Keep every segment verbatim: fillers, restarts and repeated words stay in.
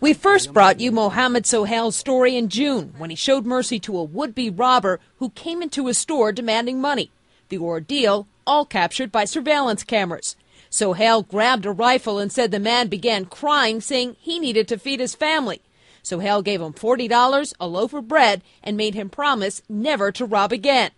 We first brought you Mohammed Sohail's story in June when he showed mercy to a would-be robber who came into a store demanding money. The ordeal, all captured by surveillance cameras. Sohail grabbed a rifle and said the man began crying, saying he needed to feed his family. Sohail gave him forty dollars, a loaf of bread, and made him promise never to rob again.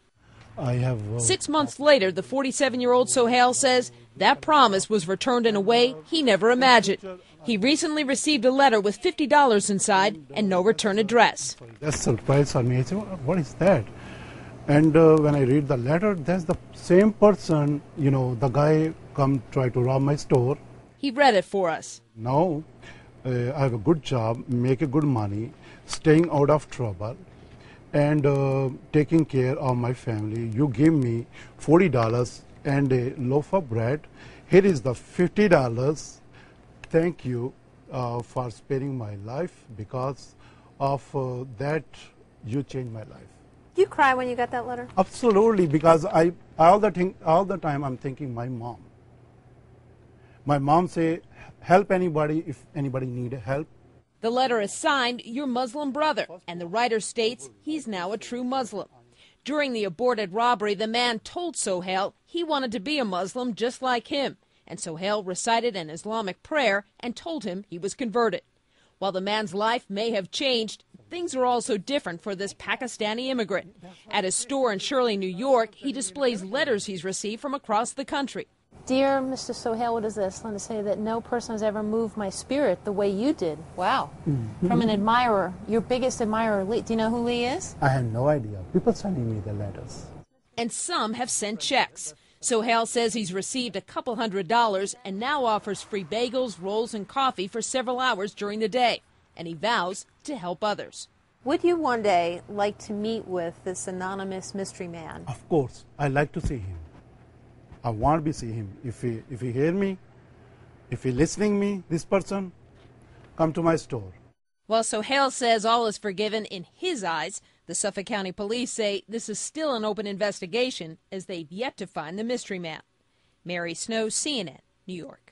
I have, uh, Six months later, the forty-seven-year-old Sohail says that promise was returned in a way he never imagined. He recently received a letter with fifty dollars inside and no return address. That's surprise on me. I said, what is that? And uh, when I read the letter, that's the same person, you know, the guy come try to rob my store. He read it for us. Now, uh, I have a good job, make a good money, staying out of trouble, and uh, taking care of my family. You give me forty dollars and a loaf of bread. Here is the fifty dollars. Thank you uh, for sparing my life. Because of uh, that, you changed my life. Did you cry when you got that letter? Absolutely, because I all the thing all the time I'm thinking my mom. My mom say, help anybody if anybody need help. The letter is signed, your Muslim brother, and the writer states he's now a true Muslim. During the aborted robbery, the man told Sohail he wanted to be a Muslim just like him, and Sohail recited an Islamic prayer and told him he was converted. While the man's life may have changed, things are also different for this Pakistani immigrant. At his store in Shirley, New York, he displays letters he's received from across the country. Dear Mister Sohail, what is this? Let me say that no person has ever moved my spirit the way you did. Wow. Mm-hmm. From an admirer, your biggest admirer, Lee. Do you know who Lee is? I have no idea. People sending me the letters. And some have sent checks. Sohail says he's received a couple hundred dollars and now offers free bagels, rolls, and coffee for several hours during the day. And he vows to help others. Would you one day like to meet with this anonymous mystery man? Of course. I'd like to see him. I want to see him. If he, if he hear me, if he listening me, this person, come to my store. While Sohail says all is forgiven in his eyes, the Suffolk County Police say this is still an open investigation as they've yet to find the mystery man. Mary Snow, C N N, New York.